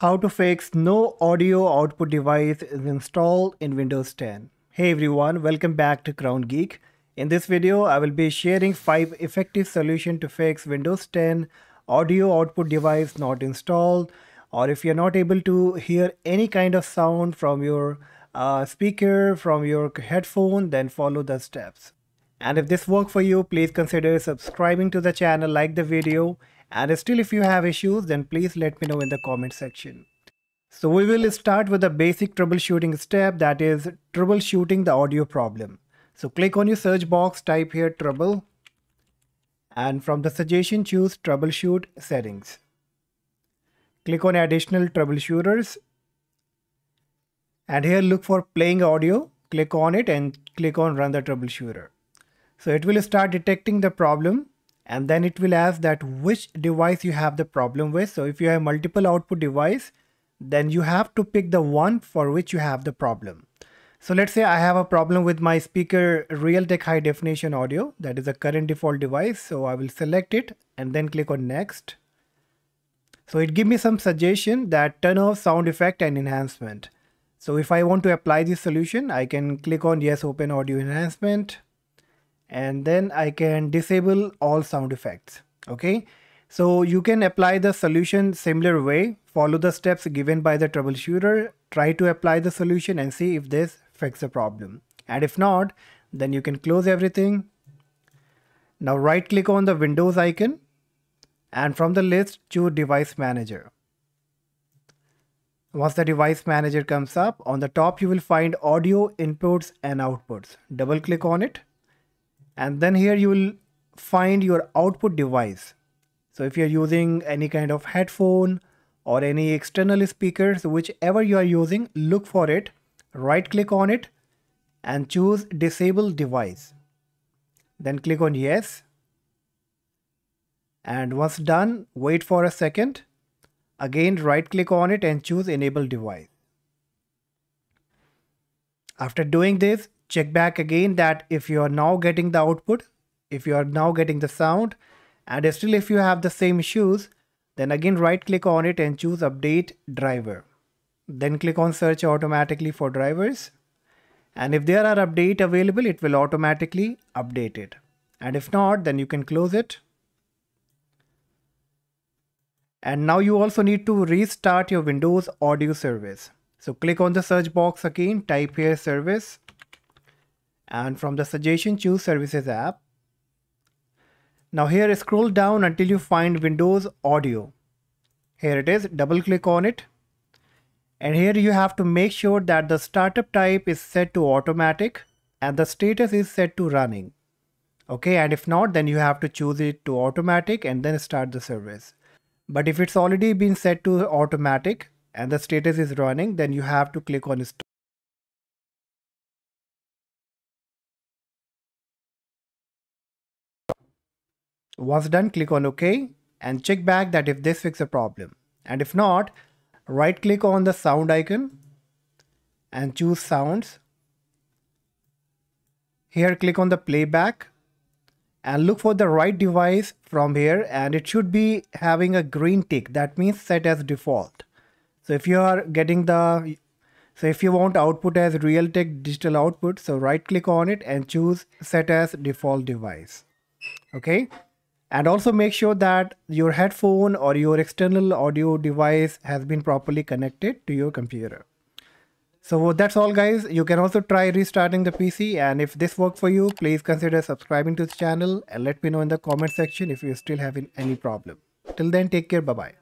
How to fix no audio output device is installed in Windows 10. Hey everyone, welcome back to Crown Geek. In this video, I will be sharing 5 effective solutions to fix Windows 10 audio output device not installed, or if you're not able to hear any kind of sound from your speaker, from your headphone, then follow the steps. And if this worked for you, please consider subscribing to the channel, like the video. And still if you have issues, then please let me know in the comment section. So we will start with the basic troubleshooting step, that is troubleshooting the audio problem. So click on your search box, type here trouble, and from the suggestion choose troubleshoot settings. Click on additional troubleshooters and here look for playing audio, click on it and click on run the troubleshooter. So it will start detecting the problem. And then it will ask that which device you have the problem with. So if you have multiple output device, then you have to pick the one for which you have the problem. So let's say I have a problem with my speaker Realtek High Definition Audio. That is a current default device. So I will select it and then click on next. So it gives me some suggestion that turn off sound effect and enhancement. So if I want to apply this solution, I can click on yes, open audio enhancement. And then I can disable all sound effects. Okay, so you can apply the solution similar way. Follow the steps given by the troubleshooter. Try to apply the solution and see if this fixes the problem. And if not, then you can close everything. Now right click on the Windows icon and from the list choose Device Manager. Once the Device Manager comes up, on the top you will find audio inputs and outputs. Double click on it. And then here you will find your output device. So if you're using any kind of headphone or any external speakers, whichever you are using, look for it, right click on it and choose disable device. Then click on yes. And once done, wait for a second. Again, right click on it and choose enable device. After doing this, check back again that if you are now getting the output, if you are now getting the sound, and still if you have the same issues, then again right click on it and choose update driver. Then click on search automatically for drivers. And if there are updates available, it will automatically update it. And if not, then you can close it. And now you also need to restart your Windows Audio Service. So click on the search box again, type here service. And from the suggestion choose services app. Now here scroll down until you find Windows Audio. Here it is, double click on it. And here you have to make sure that the startup type is set to automatic and the status is set to running. Okay, and if not, then you have to choose it to automatic and then start the service. But if it's already been set to automatic and the status is running, then you have to click on start. Once done, click on OK and check back that if this fixes a problem. And if not, right click on the sound icon and choose sounds. Here click on the playback and look for the right device from here, and it should be having a green tick, that means set as default. So if you are getting the, so if you want output as Realtek digital output, so right click on it and choose set as default device. Okay. And also make sure that your headphone or your external audio device has been properly connected to your computer. So that's all guys. You can also try restarting the PC, and if this worked for you, please consider subscribing to the channel and let me know in the comment section if you're still having any problem. Till then, take care. Bye-bye.